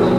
So